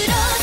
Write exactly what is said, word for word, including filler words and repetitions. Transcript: I'm